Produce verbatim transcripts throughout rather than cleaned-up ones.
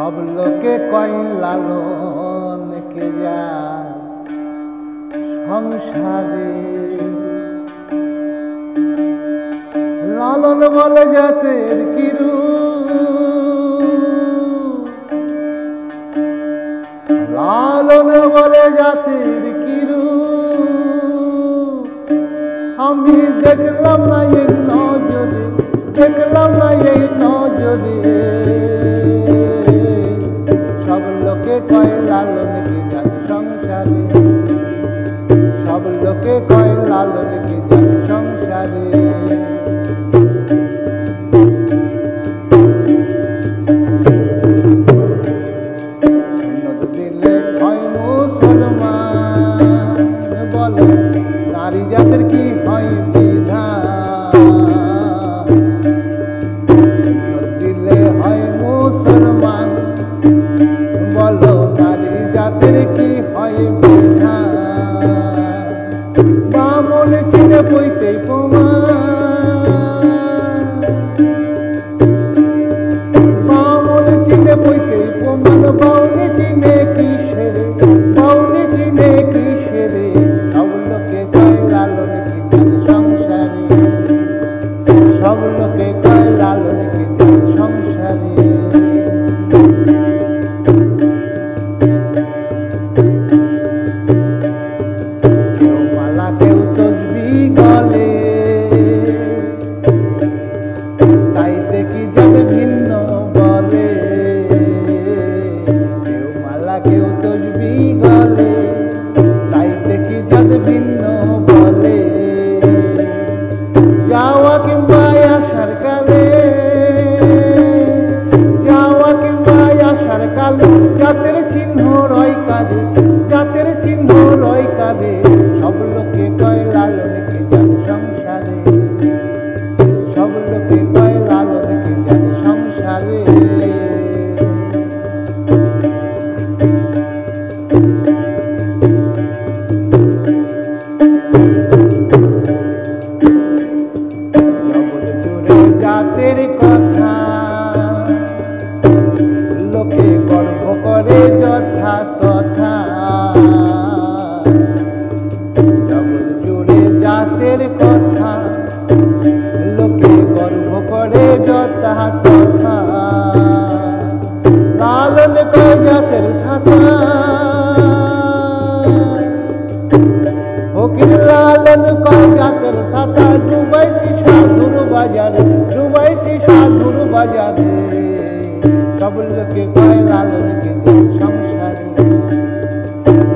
सब लोके कई लालन के जा संसारे लालन बोले जाते किरू लालन बोले जाते किरू हम भी देखलाम ना ये नजरे देखलाम ना ये नजरे কয় লালন কি যাক সংসারে সব লোকে কয় লালন কি যাক সংসারে উন্নত দিলে কয় মুসলমান বলে নারী জাতের কি হয় বিধান উন্নত দিলে হয় মুসলমান বলো নারী জাতের কি হয় বিধান বামন কিনে বইতে প্রমাণ বামন চিনে বইতে প্রমাণ বাউনি চিনে কিসের বাউনি চিনে কিসের সব লোকে কয় লালন কি তার সংসারে সব লোকে কয় লালন কি তার সংসারে জাতের চিহ্ন রয় কারে জাতের চিহ্ন রয় কারে সব লোকে কয় লালন কি যাক সংসারে সব লোকে কয় লালন কি যাক সংসারে জগৎ জুড়ে জাতের কথা করে যথা তথা জগৎ জুড়ে জাতের কথা লোকে গর্ব করে যথা তথা লালন কয় জাতের সাথা ফকির লালন কয় জাতের সাথা ডুবাইছি সাধুর বাজারে ডুবাইছি সাধুর বাজারে সব লোকে কয় লালন কি যাক সংসারে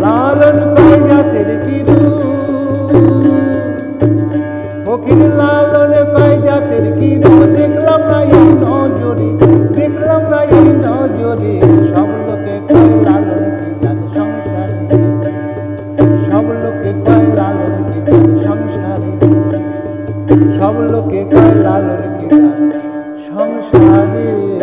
লালন কয় জাতের কিরু ফকির লালন কয় জাতের কিরু দেখলাম না এই নজরে দেখলাম না এই নজরে সব লোকে কয় লালন কি যাক সংসারে সব লোকে কয় লালন কি যাক সংসারে সব লোকে কয় লালন কি যাক সংসারে।